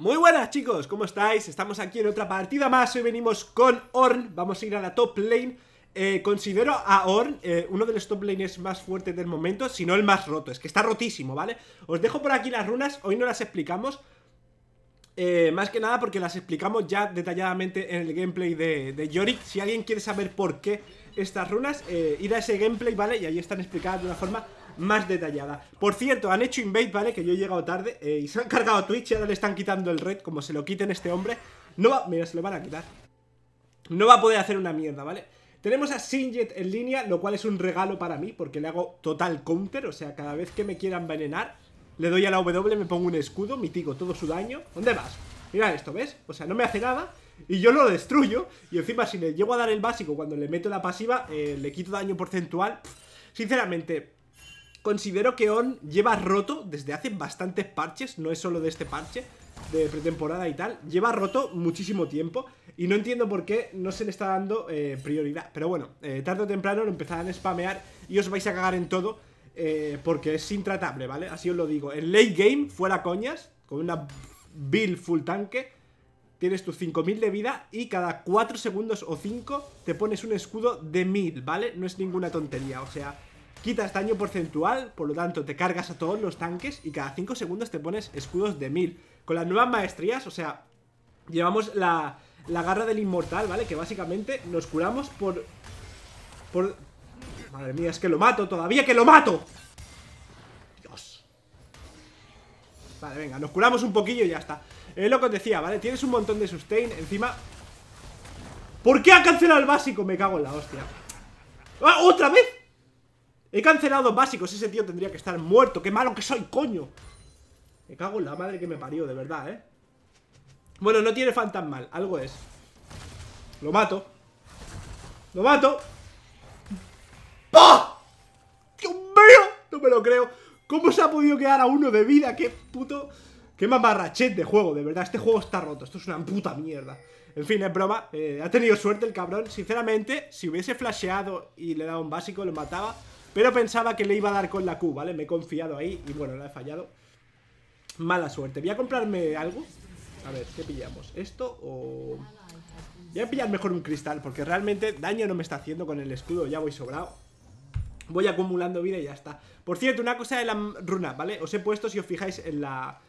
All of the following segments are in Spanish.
Muy buenas chicos, ¿cómo estáis? Estamos aquí en otra partida más, hoy venimos con Ornn, vamos a ir a la top lane. Considero a Ornn uno de los top lanes más fuertes del momento, si no el más roto, es que está rotísimo, ¿vale? Os dejo por aquí las runas, hoy no las explicamos, más que nada porque las explicamos ya detalladamente en el gameplay de Yorick. Si alguien quiere saber por qué estas runas, ir a ese gameplay, ¿vale? Y ahí están explicadas de una forma más detallada. Por cierto, han hecho invade, ¿vale? Que yo he llegado tarde y se han cargado Twitch y ahora le están quitando el red. Como se lo quiten este hombre, no va... Mira, se lo van a quitar. No va a poder hacer una mierda, ¿vale? Tenemos a Singed en línea, lo cual es un regalo para mí porque le hago total counter. O sea, cada vez que me quieran envenenar, le doy a la W, me pongo un escudo, mitigo todo su daño. ¿Dónde vas? Mira esto, ¿ves? O sea, no me hace nada y yo lo destruyo. Y encima si le llego a dar el básico cuando le meto la pasiva, le quito daño porcentual. Sinceramente, considero que Ornn lleva roto desde hace bastantes parches, no es solo de este parche de pretemporada y tal, lleva roto muchísimo tiempo y no entiendo por qué no se le está dando prioridad. Pero bueno, tarde o temprano lo empezarán a spamear y os vais a cagar en todo porque es intratable, ¿vale? Así os lo digo. En late game, fuera coñas, con una build full tanque, tienes tus 5000 de vida y cada 4 segundos o 5 te pones un escudo de 1000, ¿vale? No es ninguna tontería, o sea, quitas daño porcentual, por lo tanto te cargas a todos los tanques y cada 5 segundos te pones escudos de 1000. Con las nuevas maestrías, o sea, llevamos la garra del inmortal, ¿vale? Que básicamente nos curamos por... Madre mía, es que lo mato todavía, que lo mato. Dios. Vale, venga, nos curamos un poquillo y ya está. Es lo que os decía, ¿vale? Tienes un montón de sustain, encima... ¿Por qué ha cancelado el básico? Me cago en la hostia. ¡Ah, otra vez! He cancelado básicos, ese tío tendría que estar muerto. ¡Qué malo que soy, coño! Me cago en la madre que me parió, de verdad, ¿eh? Bueno, no tiene fantasmal, algo es. Lo mato. Lo mato. ¡Pah! ¡Dios mío! No me lo creo. ¿Cómo se ha podido quedar a uno de vida? ¡Qué puto! ¡Qué mamarrachet de juego, de verdad! Este juego está roto, esto es una puta mierda. En fin, es broma, ha tenido suerte el cabrón. Sinceramente, si hubiese flasheado y le dado un básico, lo mataba. Pero pensaba que le iba a dar con la Q, ¿vale? Me he confiado ahí y bueno, la he fallado. Mala suerte. Voy a comprarme algo. A ver, ¿qué pillamos? ¿Esto o...? Voy a pillar mejor un cristal porque realmente daño no me está haciendo con el escudo. Ya voy sobrado. Voy acumulando vida y ya está. Por cierto, una cosa de la runa, ¿vale? Os he puesto, si os fijáis, en la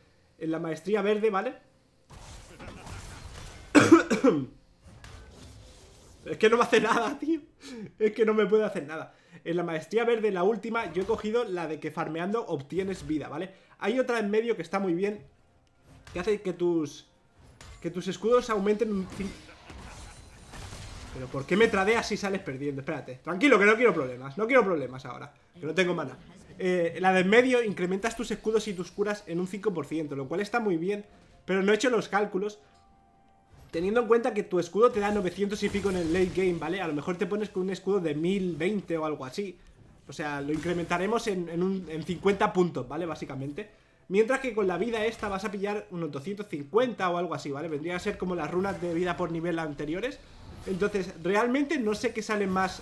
maestría verde, ¿vale? Es que no me hace nada, tío. Es que no me puede hacer nada. En la maestría verde, la última, yo he cogido la de que farmeando obtienes vida, ¿vale? Hay otra en medio que está muy bien, que hace que tus escudos aumenten un... Pero ¿por qué me tradeas si sales perdiendo? Espérate, tranquilo, que no quiero problemas. No quiero problemas ahora, que no tengo mana. La de en medio, incrementas tus escudos y tus curas en un 5%, lo cual está muy bien. Pero no he hecho los cálculos teniendo en cuenta que tu escudo te da 900 y pico en el late game, ¿vale? A lo mejor te pones con un escudo de 1020 o algo así. O sea, lo incrementaremos en 50 puntos, ¿vale? Básicamente. Mientras que con la vida esta vas a pillar unos 250 o algo así, ¿vale? Vendría a ser como las runas de vida por nivel anteriores. Entonces, realmente no sé qué sale más...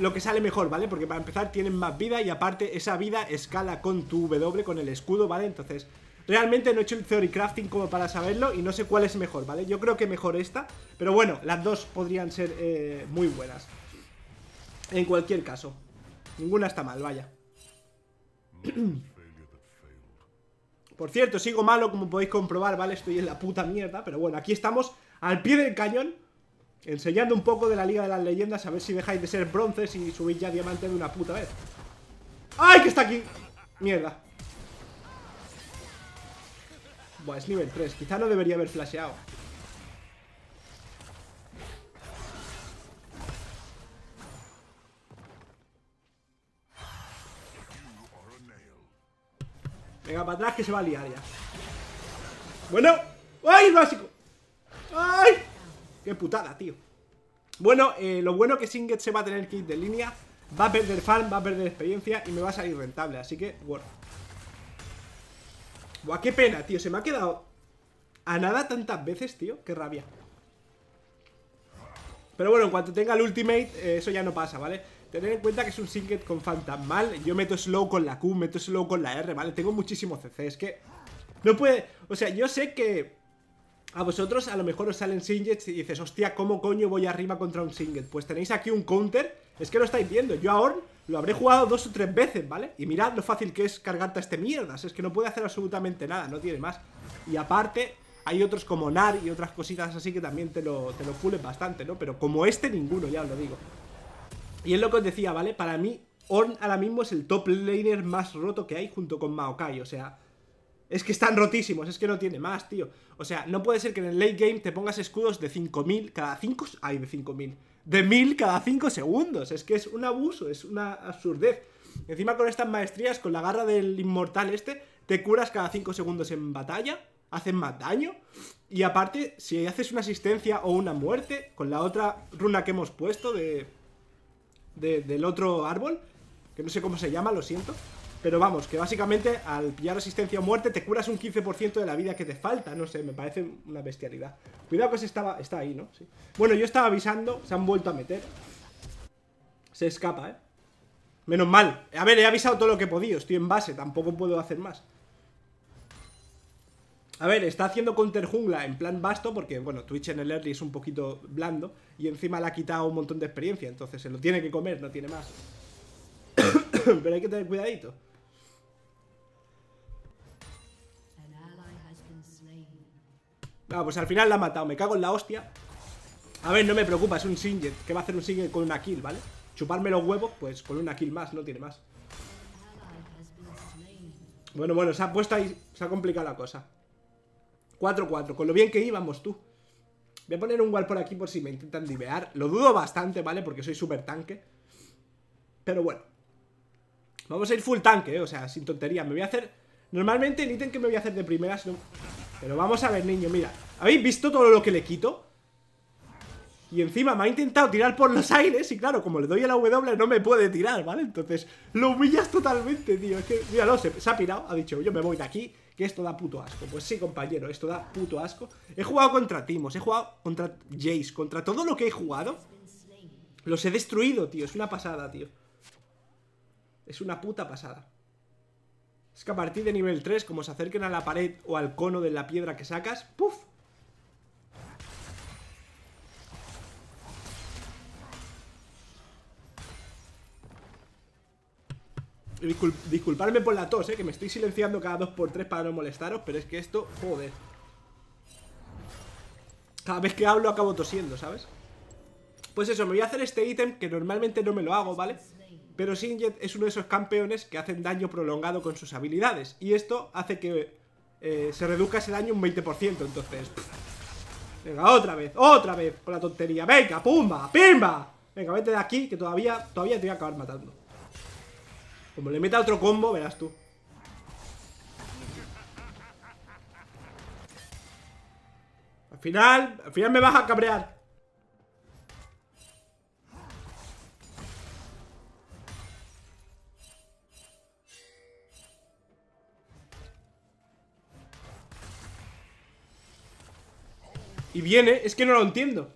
lo que sale mejor, ¿vale? Porque para empezar tienen más vida y aparte esa vida escala con tu W, con el escudo, ¿vale? Entonces... Realmente no he hecho el theory crafting como para saberlo y no sé cuál es mejor, ¿vale? Yo creo que mejor esta, pero bueno, las dos podrían ser muy buenas. En cualquier caso, ninguna está mal, vaya. Por cierto, sigo malo, como podéis comprobar, ¿vale? Estoy en la puta mierda, pero bueno, aquí estamos al pie del cañón, enseñando un poco de la Liga de las Leyendas, a ver si dejáis de ser bronces y subís ya diamante de una puta vez. ¡Ay, que está aquí! Mierda. Buah, es nivel 3, quizá no debería haber flasheado. Venga, para atrás que se va a liar ya. Bueno, ¡ay, básico! ¡Ay! ¡Qué putada, tío! Bueno, lo bueno que Singed se va a tener que ir de línea. Va a perder farm, va a perder experiencia y me va a salir rentable, así que, bueno. Buah, qué pena, tío, se me ha quedado a nada tantas veces, tío, qué rabia. Pero bueno, en cuanto tenga el ultimate, eso ya no pasa, ¿vale? Tener en cuenta que es un Singed con fantasmal. Yo meto slow con la Q, meto slow con la R, ¿vale? Tengo muchísimo CC, es que No puede... O sea, yo sé que a vosotros a lo mejor os salen Singed y dices, hostia, ¿cómo coño voy arriba contra un Singed? Pues tenéis aquí un counter. Es que lo estáis viendo. Yo a Ornn lo habré jugado 2 o 3 veces, ¿vale? Y mirad lo fácil que es cargarte a este mierdas. Es que no puede hacer absolutamente nada, no tiene más. Y aparte, hay otros como Gnar y otras cositas así que también te lo fulen bastante, ¿no? Pero como este, ninguno, ya os lo digo. Y es lo que os decía, ¿vale? Para mí, Ornn ahora mismo es el top laner más roto que hay junto con Maokai, o sea... Es que están rotísimos, es que no tiene más, tío. O sea, no puede ser que en el late game te pongas escudos de 5000 cada 5... Ay, de 5000. De 1000 cada 5 segundos. Es que es un abuso, es una absurdez. Encima con estas maestrías, con la garra del inmortal este, te curas cada 5 segundos en batalla, hacen más daño. Y aparte, si haces una asistencia o una muerte, con la otra runa que hemos puesto del otro árbol, que no sé cómo se llama, lo siento, pero vamos, que básicamente al pillar asistencia o muerte te curas un 15% de la vida que te falta. No sé, me parece una bestialidad. Cuidado que se estaba... Está ahí, ¿no? Sí. Bueno, yo estaba avisando, se han vuelto a meter. Se escapa, ¿eh? Menos mal. A ver, he avisado todo lo que he podido. Estoy en base, tampoco puedo hacer más. A ver, está haciendo counter jungla en plan vasto porque, bueno, Twitch en el early es un poquito blando y encima le ha quitado un montón de experiencia, entonces se lo tiene que comer, no tiene más. Pero hay que tener cuidadito. Ah, pues al final la ha matado, me cago en la hostia. A ver, no me preocupa, es un Singed. ¿Qué va a hacer un Singed con una kill, vale? Chuparme los huevos, pues con una kill más, no tiene más. Bueno, bueno, se ha puesto ahí, se ha complicado la cosa. 4-4, con lo bien que íbamos, tú. Voy a poner un wall por aquí por si me intentan divear. Lo dudo bastante, ¿vale? Porque soy súper tanque. Pero bueno, vamos a ir full tanque, ¿eh? O sea, sin tonterías. Me voy a hacer... Normalmente el ítem que me voy a hacer de primeras no... Pero vamos a ver, niño, mira. ¿Habéis visto todo lo que le quito? Y encima me ha intentado tirar por los aires. Y claro, como le doy a la W no me puede tirar, ¿vale? Entonces lo humillas totalmente, tío. Es que, míralo, se ha pirado, ha dicho, yo me voy de aquí, que esto da puto asco. Pues sí, compañero, esto da puto asco. He jugado contra Timos, he jugado contra Jace. Contra todo lo que he jugado los he destruido, tío. Es una pasada, tío. Es una puta pasada. Es que a partir de nivel 3, como se acerquen a la pared o al cono de la piedra que sacas, ¡puf! Disculpadme por la tos, que me estoy silenciando cada 2x3 para no molestaros, pero es que esto, joder. Cada vez que hablo acabo tosiendo, ¿sabes? Pues eso, me voy a hacer este ítem que normalmente no me lo hago, ¿vale? Pero Singed es uno de esos campeones que hacen daño prolongado con sus habilidades. Y esto hace que se reduzca ese daño un 20%. Entonces, venga, otra vez con la tontería. Venga, pumba, pimba. Venga, vete de aquí que todavía te voy a acabar matando. Como le meta otro combo, verás tú. Al final me vas a cabrear. Y viene, es que no lo entiendo.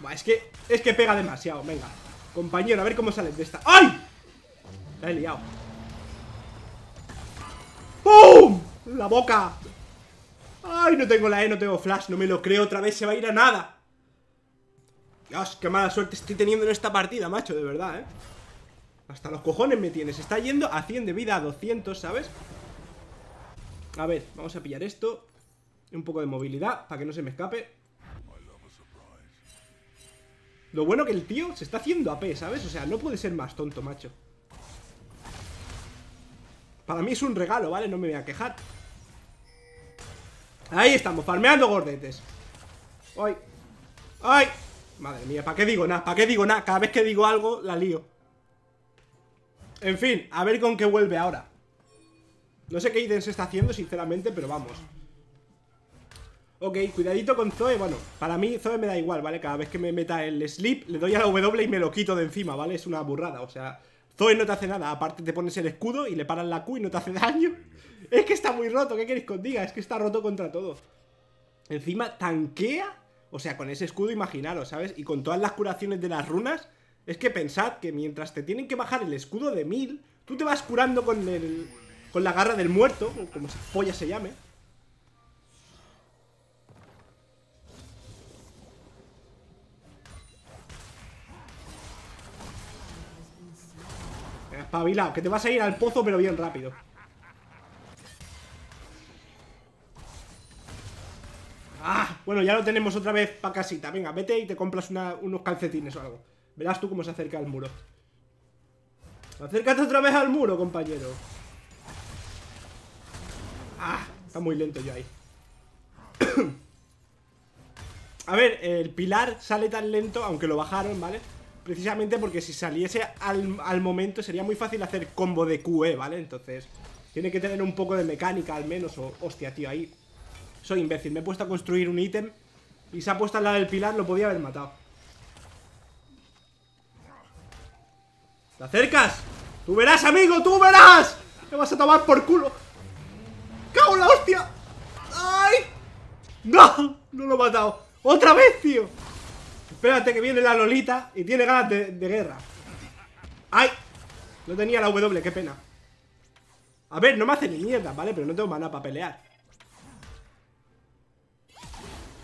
Buah, es que pega demasiado, venga. Compañero, a ver cómo sales de esta. ¡Ay! La he liado. ¡Pum! La boca. ¡Ay! No tengo la E, no tengo flash, no me lo creo, otra vez se va a ir a nada. Dios, qué mala suerte estoy teniendo en esta partida, macho, de verdad, ¿eh? Hasta los cojones me tienes. Está yendo a 100 de vida, a 200, ¿sabes? A ver, vamos a pillar esto. Un poco de movilidad, para que no se me escape. Lo bueno que el tío se está haciendo AP, ¿sabes? O sea, no puede ser más tonto, macho. Para mí es un regalo, ¿vale? No me voy a quejar. Ahí estamos, farmeando gordetes. ¡Ay! ¡Ay! Madre mía, ¿para qué digo nada? ¿Para qué digo nada? Cada vez que digo algo, la lío. En fin, a ver con qué vuelve ahora. No sé qué ítem se está haciendo, sinceramente, pero vamos. Ok, cuidadito con Zoe. Bueno, para mí Zoe me da igual, ¿vale? Cada vez que me meta el sleep, le doy a la W y me lo quito de encima, ¿vale? Es una burrada, o sea, Zoe no te hace nada. Aparte te pones el escudo y le paras la Q y no te hace daño. Es que está muy roto, ¿qué queréis que os diga? Es que está roto contra todo. Encima tanquea, o sea, con ese escudo, imaginaros, ¿sabes? Y con todas las curaciones de las runas, Es que pensad que mientras te tienen que bajar el escudo de 1000, tú te vas curando con la garra del muerto, como esa polla se llame. Espabilado, que te vas a ir al pozo pero bien rápido. Ah, bueno, ya lo tenemos otra vez para casita. Venga, vete y te compras unos calcetines o algo. Verás tú cómo se acerca al muro. Acércate otra vez al muro, compañero. Ah, está muy lento yo ahí. A ver, el pilar sale tan lento, aunque lo bajaron, ¿vale? Precisamente porque si saliese al momento sería muy fácil hacer combo de QE, ¿vale? Entonces tiene que tener un poco de mecánica al menos. O, hostia, tío, ahí soy imbécil. Me he puesto a construir un ítem y se ha puesto al lado del pilar, lo podía haber matado. ¿Te acercas? ¡Tú verás, amigo! ¡Tú verás! ¡Te vas a tomar por culo! ¡Cago en la hostia! ¡Ay! ¡No! No lo he matado. ¡Otra vez, tío! Espérate que viene la Lolita y tiene ganas de guerra. ¡Ay! No tenía la W, qué pena. A ver, no me hace ni mierda, ¿vale? Pero no tengo maná para pelear.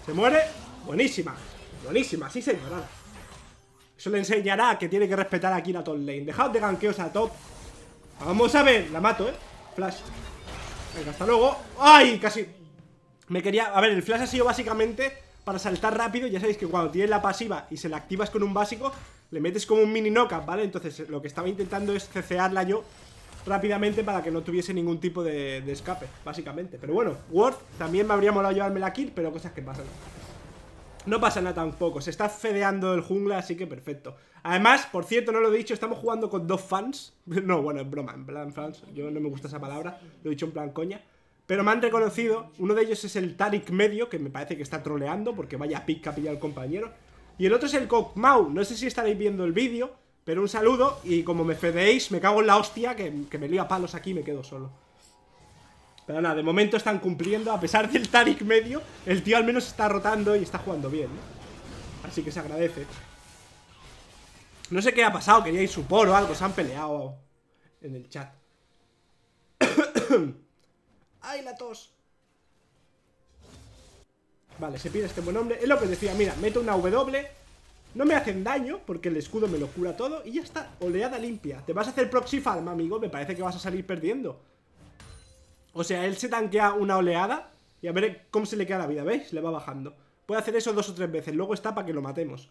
¿Se muere? Buenísima. Buenísima, sí señora. Eso le enseñará que tiene que respetar aquí la top lane. Dejaos de ganqueos a top. Vamos a ver, la mato, ¿eh? Flash. Venga, hasta luego. ¡Ay! Casi. Me quería... A ver, el flash ha sido básicamente... para saltar rápido. Ya sabéis que cuando tienes la pasiva y se la activas con un básico, le metes como un mini knockup, ¿vale? Entonces lo que estaba intentando es cecearla yo rápidamente para que no tuviese ningún tipo de escape, básicamente. Pero bueno, Worth, también me habría molado llevarme la kill, pero cosas que pasan. No pasa nada tampoco, se está fedeando el jungla, así que perfecto. Además, por cierto, no lo he dicho, estamos jugando con dos fans. No, bueno, es broma, en plan fans. Yo no me gusta esa palabra, lo he dicho en plan coña. Pero me han reconocido, uno de ellos es el Taric medio, que me parece que está troleando, porque vaya pick que ha pillado el compañero. Y el otro es el Kog'Maw, no sé si estaréis viendo el vídeo, pero un saludo. Y como me fedeéis, me cago en la hostia, que me lío a palos aquí y me quedo solo. Pero nada, de momento están cumpliendo, a pesar del Taric medio, el tío al menos está rotando y está jugando bien, ¿no? Así que se agradece. No sé qué ha pasado, quería ir support o algo, se han peleado en el chat. ¡Ay, la tos! Vale, se pide este buen hombre. Es lo que decía, mira, meto una W. No me hacen daño, porque el escudo me lo cura todo. Y ya está, oleada limpia. Te vas a hacer proxy farm, amigo. Me parece que vas a salir perdiendo. O sea, él se tanquea una oleada y a ver cómo se le queda la vida, ¿veis? Le va bajando. Puede hacer eso 2 o 3 veces. Luego está para que lo matemos.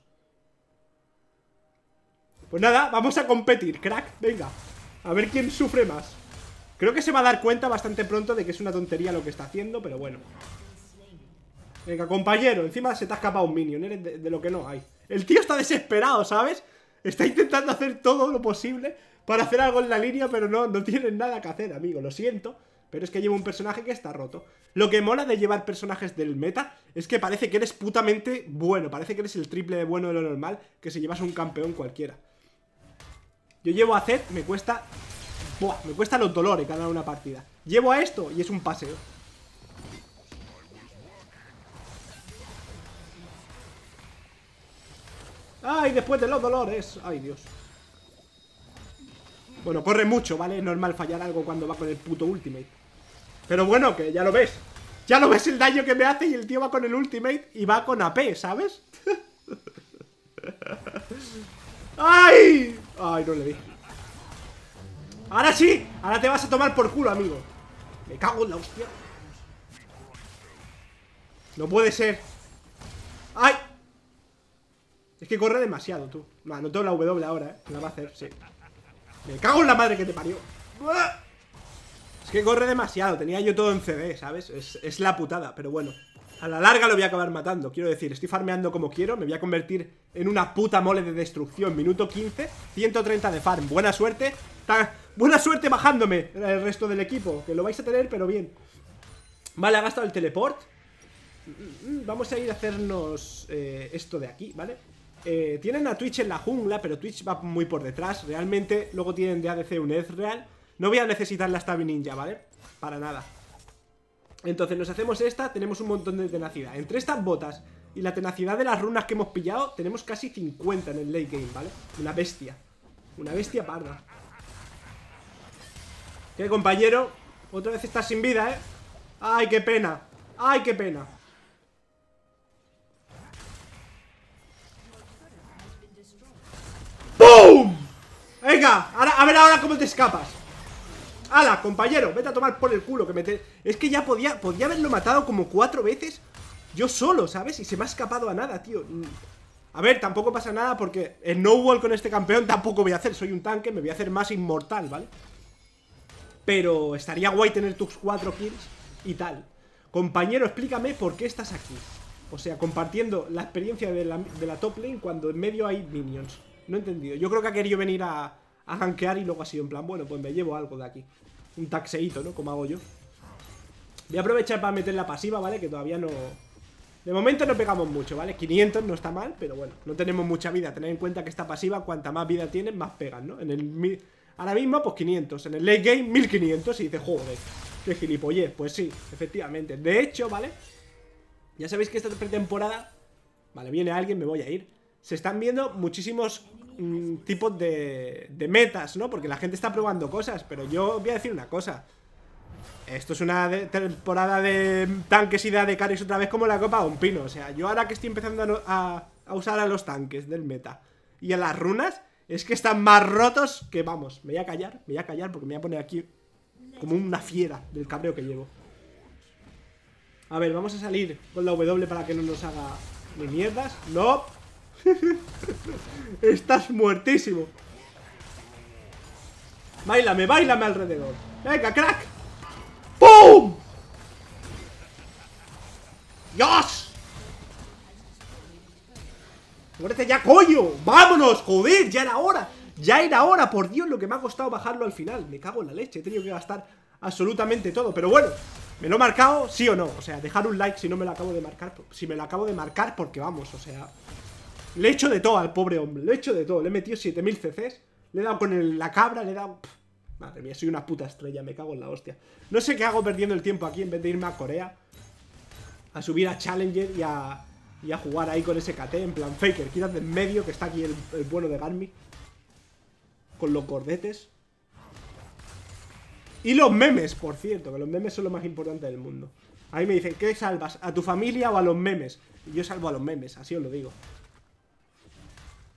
Pues nada, vamos a competir, crack. Venga, a ver quién sufre más. Creo que se va a dar cuenta bastante pronto de que es una tontería lo que está haciendo, pero bueno. Venga, compañero, encima se te ha escapado un minion, eres de lo que no hay. El tío está desesperado, ¿sabes? Está intentando hacer todo lo posible para hacer algo en la línea, pero no tiene nada que hacer, amigo, lo siento. Pero es que llevo un personaje que está roto. Lo que mola de llevar personajes del meta es que parece que eres putamente bueno. Parece que eres el triple de bueno de lo normal que si llevas un campeón cualquiera. Yo llevo a Zed, me cuesta... Buah, me cuesta los dolores ganar una partida. Llevo a esto y es un paseo. Ay, después de los dolores. Ay, Dios. Bueno, corre mucho, ¿vale? Es normal fallar algo cuando va con el puto ultimate. Pero bueno, que ya lo ves. Ya lo ves el daño que me hace y el tío va con el ultimate y va con AP, ¿sabes? ¡Ay! Ay, no le di. ¡Ahora sí! ¡Ahora te vas a tomar por culo, amigo! ¡Me cago en la hostia! ¡No puede ser! ¡Ay! Es que corre demasiado, tú. No tengo la W ahora, ¿eh? La va a hacer, sí. ¡Me cago en la madre que te parió! Es que corre demasiado. Tenía yo todo en CD, ¿sabes? Es la putada, pero bueno. A la larga lo voy a acabar matando. Quiero decir, estoy farmeando como quiero. Me voy a convertir en una puta mole de destrucción. Minuto 15, 130 de farm. Buena suerte. Buena suerte bajándome el resto del equipo, que lo vais a tener, pero bien. Vale, ha gastado el teleport. Vamos a ir a hacernos esto de aquí, ¿vale? Tienen a Twitch en la jungla, pero Twitch va muy por detrás. Realmente, luego tienen de ADC un Ezreal. No voy a necesitar la Stabby Ninja, ¿vale? Para nada. Entonces nos hacemos esta, tenemos un montón de tenacidad. Entre estas botas Y la tenacidad de las runas que hemos pillado, tenemos casi 50 en el late game, ¿vale? Una bestia. Una bestia parda. ¿Qué, compañero? Otra vez estás sin vida, ¿eh? ¡Ay, qué pena! ¡Ay, qué pena! ¡Pum! Venga, ahora, a ver ahora cómo te escapas. ¡Hala, compañero! Vete a tomar por el culo que me te... Es que ya podía haberlo matado como 4 veces yo solo, ¿sabes? Y se me ha escapado a nada, tío. A ver, tampoco pasa nada porque el no-wall con este campeón tampoco voy a hacer. Soy un tanque, me voy a hacer más inmortal, ¿vale? Pero estaría guay tener tus 4 kills y tal. Compañero, explícame por qué estás aquí. O sea, compartiendo la experiencia de la top lane cuando en medio hay minions. No he entendido. Yo creo que ha querido venir a gankear y luego ha sido en plan, bueno, pues me llevo algo de aquí. Un taxeíto, ¿no? Como hago yo. Voy a aprovechar para meter la pasiva, ¿vale? Que todavía no... De momento no pegamos mucho, ¿vale? 500 no está mal, pero bueno, no tenemos mucha vida. Tened en cuenta que esta pasiva, cuanta más vida tienes, más pegan, ¿no? Ahora mismo, pues 500. En el late game, 1500. Y dices, joder, qué gilipollez. Pues sí, efectivamente. De hecho, ¿vale? Ya sabéis que esta pretemporada... Vale, viene alguien, me voy a ir. Se están viendo muchísimos tipos de metas, ¿no? Porque la gente está probando cosas. Pero yo voy a decir una cosa. Esto es una temporada de tanques y de caris otra vez como la copa de un pino. O sea, yo ahora que estoy empezando a usar a los tanques del meta y a las runas, es que están más rotos que vamos. Me voy a callar porque me voy a poner aquí como una fiera del cabreo que llevo. A ver, vamos a salir con la W para que no nos haga ni mierdas. ¡No! Estás muertísimo. Báilame, báilame alrededor. Venga, crack. ¡Pum! ¡Dios! ¡Muérete ya, coño! ¡Vámonos! ¡Joder! ¡Ya era hora! ¡Ya era hora! Por Dios, lo que me ha costado bajarlo al final. Me cago en la leche. He tenido que gastar absolutamente todo. Pero bueno, me lo he marcado, sí o no. O sea, dejar un like si no me lo acabo de marcar. Si me lo acabo de marcar, porque vamos, o sea... Le he hecho de todo al pobre hombre. Le he hecho de todo. Le he metido 7000 CCs. Le he dado con la cabra, le he dado... Madre mía, soy una puta estrella, me cago en la hostia. No sé qué hago perdiendo el tiempo aquí en vez de irme a Corea a subir a Challenger y a jugar ahí con ese KT. En plan, Faker, quítate en medio, que está aquí el bueno de Garmy con los cordetes. Y los memes, por cierto, que los memes son lo más importante del mundo. Ahí me dicen, ¿qué salvas? ¿A tu familia o a los memes? Y yo salvo a los memes, así os lo digo.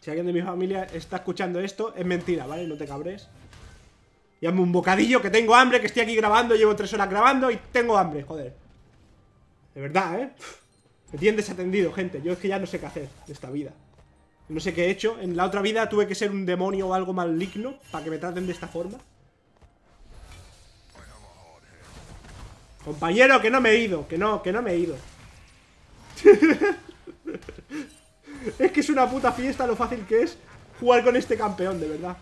Si alguien de mi familia está escuchando esto, es mentira, ¿vale? No te cabres. Y hazme un bocadillo, que tengo hambre, que estoy aquí grabando. Llevo 3 horas grabando y tengo hambre, joder. De verdad, ¿eh? Me tienen desatendido, gente. Yo es que ya no sé qué hacer de esta vida. No sé qué he hecho. En la otra vida tuve que ser un demonio o algo maligno para que me traten de esta forma. Compañero, que no me he ido. Que no me he ido. Es que es una puta fiesta lo fácil que es jugar con este campeón, de verdad.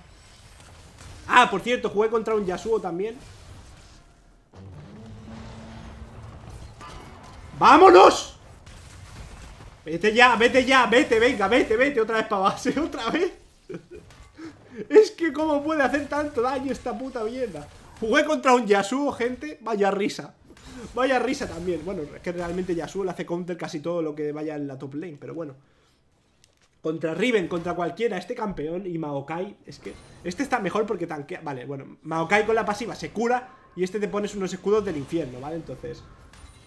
Ah, por cierto, jugué contra un Yasuo también. ¡Vámonos! Vete ya, vete, venga, vete otra vez para base, otra vez. Es que cómo puede hacer tanto daño esta puta mierda. Jugué contra un Yasuo, gente, vaya risa. Vaya risa también. Bueno, es que realmente Yasuo le hace counter casi todo lo que vaya en la top lane, pero bueno. Contra Riven, contra cualquiera, este campeón y Maokai, es que... Este está mejor porque tanquea... Vale, bueno, Maokai con la pasiva se cura y este te pones unos escudos del infierno, ¿vale? Entonces,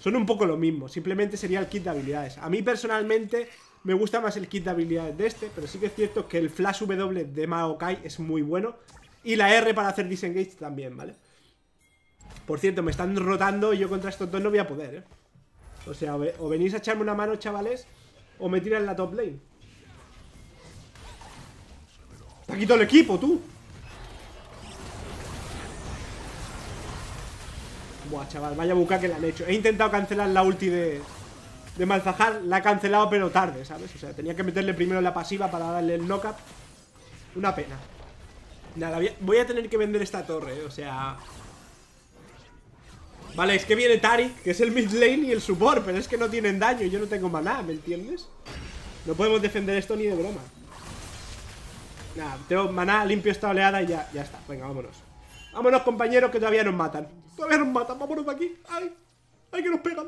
son un poco lo mismo, simplemente sería el kit de habilidades. A mí personalmente me gusta más el kit de habilidades de este, pero sí que es cierto que el flash W de Maokai es muy bueno y la R para hacer disengage también, ¿vale? Por cierto, me están rotando y yo contra estos dos no voy a poder, ¿eh? O sea, o venís a echarme una mano, chavales, o me tiran la top lane. Te ha quitado el equipo, tú. Buah, chaval, vaya buca que le han hecho. He intentado cancelar la ulti de Malzahar. La ha cancelado, pero tarde, ¿sabes? O sea, tenía que meterle primero la pasiva para darle el knock-up. Una pena. Nada, voy a tener que vender esta torre, o sea... Vale, es que viene Taric, que es el mid lane y el support. Pero es que no tienen daño, yo no tengo maná, ¿me entiendes? No podemos defender esto ni de broma. Nada, tengo maná, limpio esta oleada y ya está. Venga, vámonos. Vámonos, compañeros, que todavía nos matan. Todavía nos matan, vámonos de aquí. Ay, ay, que nos pegan.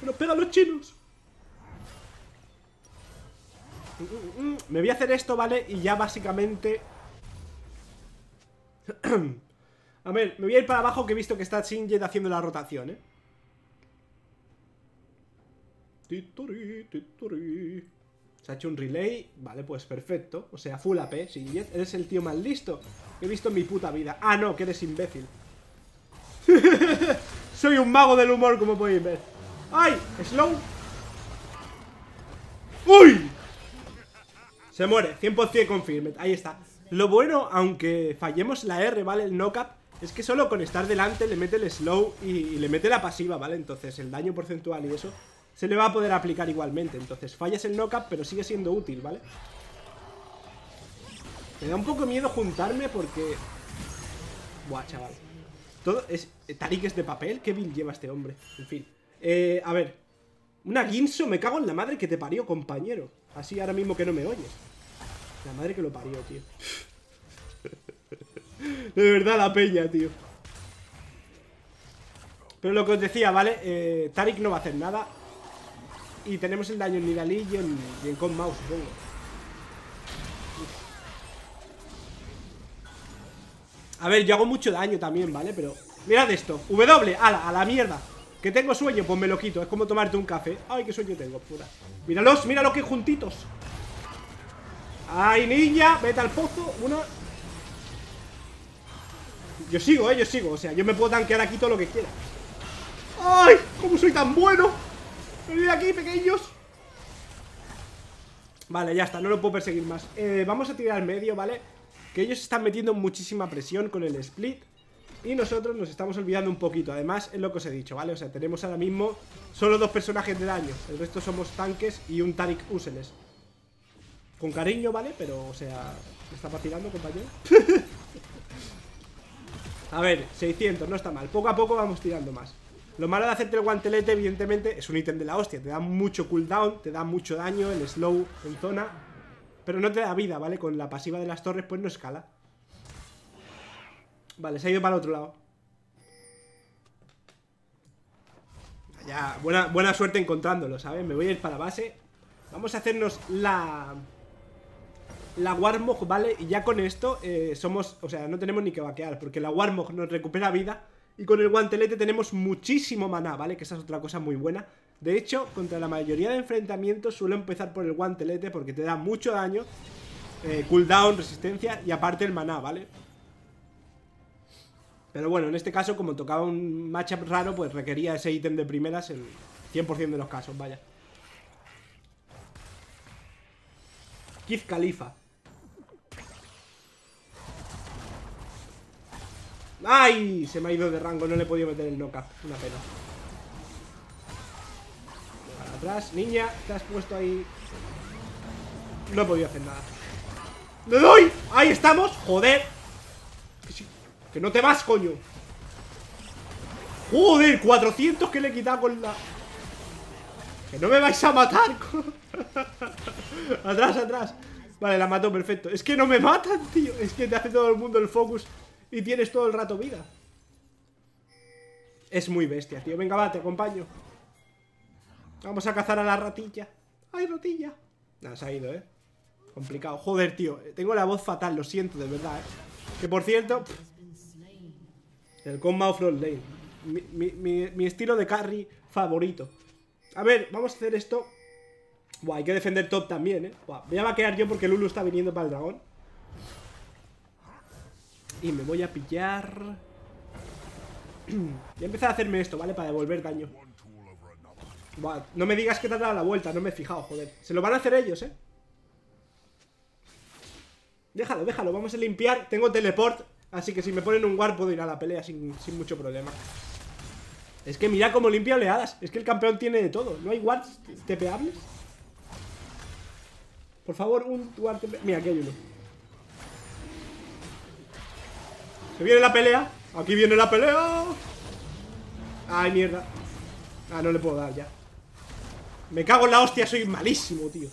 Que nos pegan los chinos. Me voy a hacer esto, ¿vale? Y ya básicamente... A ver, me voy a ir para abajo, que he visto que está Singed haciendo la rotación, ¿eh? Se ha hecho un relay. Vale, pues perfecto. O sea, full AP, Singed. Eres el tío más listo que he visto en mi puta vida. Ah, no, que eres imbécil. Soy un mago del humor, como podéis ver. ¡Ay! ¡Slow! ¡Uy! Se muere, 100% confirmed, ahí está. Lo bueno, aunque fallemos la R, ¿vale? El knock-up, es que solo con estar delante le mete el slow y le mete la pasiva, ¿vale? Entonces el daño porcentual y eso se le va a poder aplicar igualmente. Entonces fallas el knock-up, pero sigue siendo útil, ¿vale? Me da un poco miedo juntarme porque... Buah, chaval. Todo es... Taric es de papel, qué build lleva este hombre. En fin, a ver. Una guinso, me cago en la madre que te parió, compañero. Así ahora mismo que no me oyes. La madre que lo parió, tío. De verdad, la peña, tío. Pero lo que os decía, ¿vale? Taric no va a hacer nada. Y tenemos el daño en Nidalee y en Kog'Maw, supongo. A ver, yo hago mucho daño también, ¿vale? Pero mirad esto. W, ala, a la mierda. ¿Que tengo sueño? Pues me lo quito. Es como tomarte un café. Ay, qué sueño tengo, puta. Míralos, míralos que juntitos. Ay, niña, vete al pozo. Una. Yo sigo, yo sigo. O sea, yo me puedo tanquear aquí todo lo que quiera. Ay, cómo soy tan bueno. Venid aquí, pequeños. Vale, ya está, no lo puedo perseguir más. Vamos a tirar al medio, ¿vale? Que ellos están metiendo muchísima presión con el split. Y nosotros nos estamos olvidando un poquito. Además, es lo que os he dicho, ¿vale? O sea, tenemos ahora mismo solo 2 personajes de daño. El resto somos tanques y un Taric Useless. Con cariño, ¿vale? Pero, o sea, ¿me está vacilando, compañero? A ver, 600, no está mal. Poco a poco vamos tirando más. Lo malo de hacerte el guantelete, evidentemente, es un ítem de la hostia. Te da mucho cooldown, te da mucho daño, el slow en zona. Pero no te da vida, ¿vale? Con la pasiva de las torres, pues no escala. Vale, se ha ido para el otro lado. Ya, buena suerte encontrándolo, ¿sabes? Me voy a ir para base. Vamos a hacernos la Warmog, ¿vale? Y ya con esto somos... O sea, no tenemos ni que vaquear, porque la Warmog nos recupera vida. Y con el guantelete tenemos muchísimo maná, ¿vale? Que esa es otra cosa muy buena. De hecho, contra la mayoría de enfrentamientos suelo empezar por el guantelete, porque te da mucho daño, cooldown, resistencia y aparte el maná, ¿vale? Pero bueno, en este caso, como tocaba un matchup raro, pues requería ese ítem de primeras en 100% de los casos, vaya. Kid Khalifa. ¡Ay! Se me ha ido de rango, no le he podido meter el knock-up. Una pena. Para atrás, niña, te has puesto ahí. No he podido hacer nada. ¡Le doy! ¡Ahí estamos! ¡Joder! ¡Que no te vas, coño! ¡Joder! 400 que le he quitado con la... ¡Que no me vais a matar! ¡Atrás, atrás! Vale, la mató, perfecto. Es que no me matan, tío. Es que te hace todo el mundo el focus y tienes todo el rato vida. Es muy bestia, tío. Venga, va, te acompaño. Vamos a cazar a la ratilla. ¡Ay, ratilla! Nada, se ha ido, ¿eh? Complicado. Joder, tío. Tengo la voz fatal, lo siento, de verdad, ¿eh? Que por cierto... El Kog'Maw Front Lane. Mi estilo de carry favorito. A ver, vamos a hacer esto. Buah, hay que defender top también, ¿eh? Buah, voy a vaquear yo porque Lulu está viniendo para el dragón. Y me voy a pillar... Voy a empezar a hacerme esto, ¿vale? Para devolver daño. Buah, no me digas que te ha dado la vuelta. No me he fijado, joder. Se lo van a hacer ellos, ¿eh? Déjalo, déjalo. Vamos a limpiar. Tengo teleport. Así que si me ponen un guard puedo ir a la pelea sin mucho problema. Es que mira cómo limpia oleadas. Es que el campeón tiene de todo. ¿No hay guards tepeables? Por favor, un guard tepeable. Mira, aquí hay uno. Se viene la pelea. Aquí viene la pelea. Ay, mierda. Ah, no le puedo dar ya. Me cago en la hostia, soy malísimo, tío.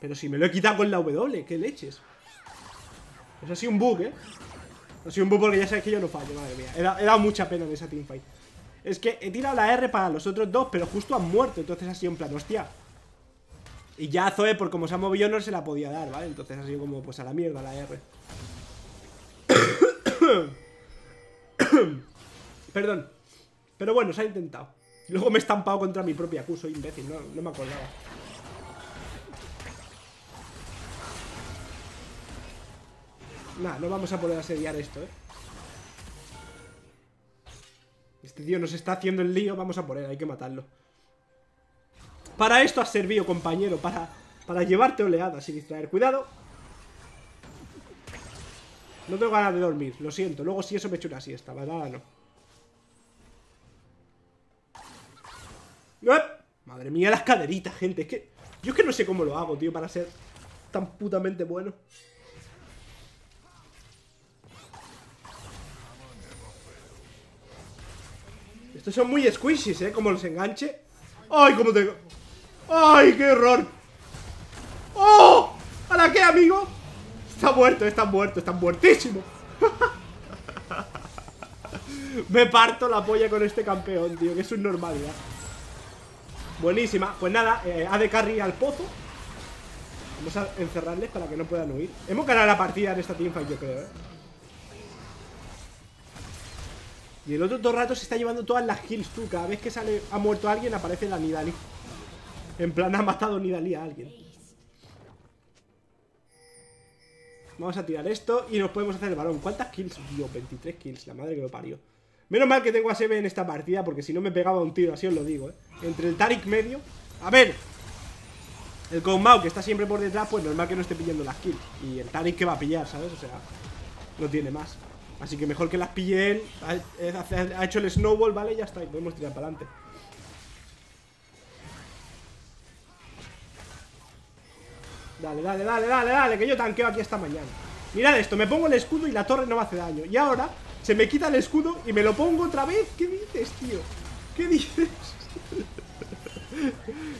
Pero si me lo he quitado con la W, qué leches. Pues ha sido un bug, ¿eh? Ha sido un bug porque ya sabes que yo no fallo, madre mía. He dado mucha pena en esa teamfight. Es que he tirado la R para los otros dos, pero justo han muerto. Entonces ha sido en plan, hostia. Y ya Zoe, por como se ha movido, no se la podía dar, ¿vale? Entonces ha sido como, pues a la mierda la R. Perdón. Pero bueno, se ha intentado. Luego me he estampado contra mi propia Q, soy imbécil, no me acordaba. Nah, no vamos a poder asediar esto, ¿eh? Este tío nos está haciendo el lío, vamos a por él, hay que matarlo. Para esto has servido, compañero, para llevarte oleadas y distraer. Cuidado. No tengo ganas de dormir, lo siento. Luego si eso me echo una siesta, ¿verdad? No. ¡Uep! Madre mía, las caderitas, gente. Es que yo es que no sé cómo lo hago, tío, para ser tan putamente bueno. Estos son muy squishies, ¿eh? Como los enganche. ¡Ay, cómo te... ¡Ay, qué horror! ¡Oh! ¿A la qué, amigo? Está muerto, está muerto, está muertísimo. Me parto la polla con este campeón, tío, que es un normalidad. Buenísima. Pues nada, ha de carry al pozo. Vamos a encerrarles para que no puedan huir. Hemos ganado la partida en esta teamfight, yo creo, ¿eh? Y el otro todo el rato se está llevando todas las kills, tú. Cada vez que sale, ha muerto alguien, aparece la Nidalee. En plan, ha matado Nidalee a alguien. Vamos a tirar esto y nos podemos hacer el varón. ¿Cuántas kills? Dios, 23 kills, la madre que me parió. Menos mal que tengo a Seve en esta partida, porque si no me pegaba un tiro, así os lo digo, ¿eh? Entre el Taric medio... A ver, el Kog'Maw, que está siempre por detrás, pues normal que no esté pillando las kills. Y el Taric que va a pillar, ¿sabes? O sea, no tiene más. Así que mejor que las pille él. Ha hecho el snowball, ¿vale? Ya está, y podemos tirar para adelante. Dale, dale, dale, dale, dale, que yo tanqueo aquí hasta mañana. Mirad esto, me pongo el escudo y la torre no me hace daño. Y ahora se me quita el escudo y me lo pongo otra vez. ¿Qué dices, tío? ¿Qué dices?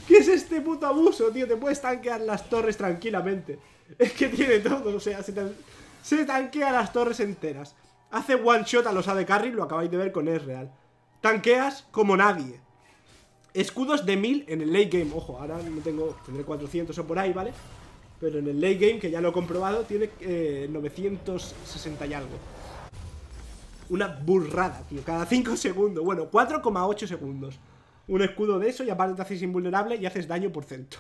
¿Qué es este puto abuso, tío? Te puedes tanquear las torres tranquilamente. Es que tiene todo, o sea, se tanquea las torres enteras. Hace one shot a los AD Carry, lo acabáis de ver con Ezreal. Tanqueas como nadie. Escudos de 1000 en el late game. Ojo, ahora no tengo, tendré 400 o por ahí, ¿vale? Pero en el late game, que ya lo he comprobado, tiene 960 y algo. Una burrada, tío. Cada 5 segundos. Bueno, 4,8 segundos. Un escudo de eso y aparte te haces invulnerable y haces daño por cento.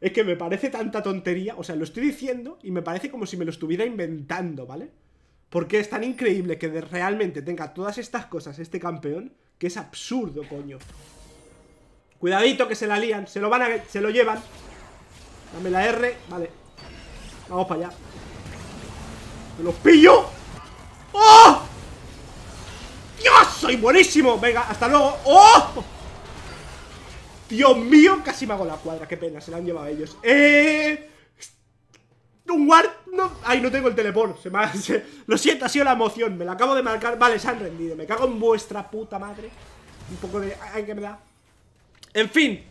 Es que me parece tanta tontería. O sea, lo estoy diciendo y me parece como si me lo estuviera inventando, ¿vale? Porque es tan increíble que realmente tenga todas estas cosas este campeón, que es absurdo, coño. Cuidadito que se la lían. Se lo llevan. Dame la R, vale. Vamos para allá. ¡Me los pillo! ¡Oh! ¡Dios! ¡Soy buenísimo! Venga, hasta luego. ¡Oh! Dios mío, casi me hago la cuadra. Qué pena, se la han llevado ellos. Un guard. No. Ay, no tengo el teleport. Lo siento, ha sido la emoción. Me la acabo de marcar. Vale, se han rendido. Me cago en vuestra puta madre. Un poco de... Ay, que me da. En fin.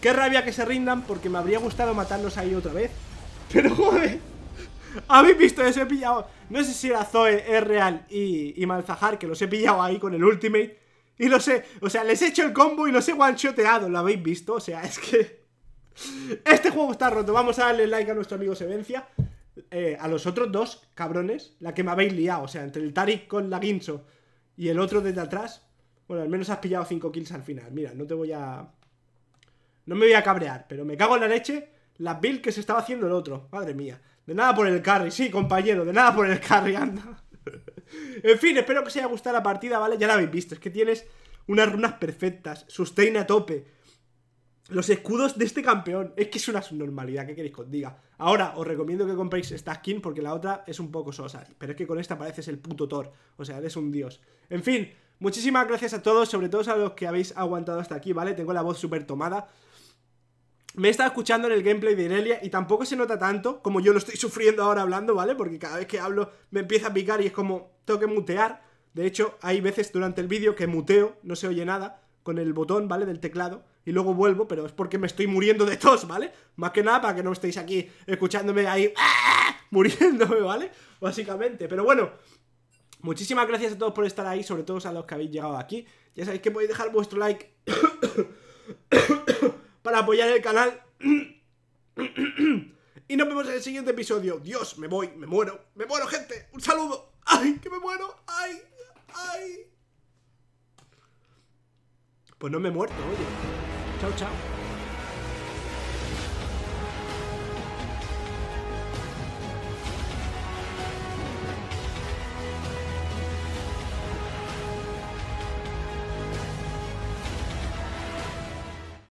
Qué rabia que se rindan, porque me habría gustado matarlos ahí otra vez. Pero, joder, habéis visto eso, he pillado. No sé si era Zoe, Ezreal y Malzahar, que los he pillado ahí con el ultimate. Y lo sé, o sea, les he hecho el combo y los he one-shoteado, ¿lo habéis visto? O sea, es que... Este juego está roto. Vamos a darle like a nuestro amigo Sevencia. A los otros dos, cabrones, la que me habéis liado. O sea, entre el Taric con la Guincho y el otro desde atrás. Bueno, al menos has pillado 5 kills al final. Mira, no te voy a... No me voy a cabrear, pero me cago en la leche la build que se estaba haciendo el otro. Madre mía. De nada por el carry, sí, compañero. De nada por el carry, anda. En fin, espero que os haya gustado la partida, ¿vale? Ya la habéis visto, es que tienes unas runas perfectas. Sustain a tope. Los escudos de este campeón. Es que es una subnormalidad, ¿qué queréis que os diga? Ahora, os recomiendo que compréis esta skin, porque la otra es un poco sosa. Pero es que con esta pareces el puto Thor. O sea, eres un dios. En fin, muchísimas gracias a todos, sobre todo a los que habéis aguantado hasta aquí, ¿vale? Tengo la voz súper tomada. Me he estado escuchando en el gameplay de Irelia y tampoco se nota tanto como yo lo estoy sufriendo ahora hablando, ¿vale? Porque cada vez que hablo me empieza a picar y es como, tengo que mutear. De hecho, hay veces durante el vídeo que muteo, no se oye nada, con el botón, ¿vale? Del teclado, y luego vuelvo, pero es porque me estoy muriendo de tos, ¿vale? Más que nada para que no estéis aquí escuchándome ahí, ¡ah!, muriéndome, ¿vale? Básicamente, pero bueno... Muchísimas gracias a todos por estar ahí, sobre todo a los que habéis llegado aquí. Ya sabéis que podéis dejar vuestro like... para apoyar el canal Y nos vemos en el siguiente episodio. Dios, me voy, me muero, gente. Un saludo. ¡Ay, que me muero! ¡Ay! ¡Ay! Pues no me he muerto, oye. Chao, chao.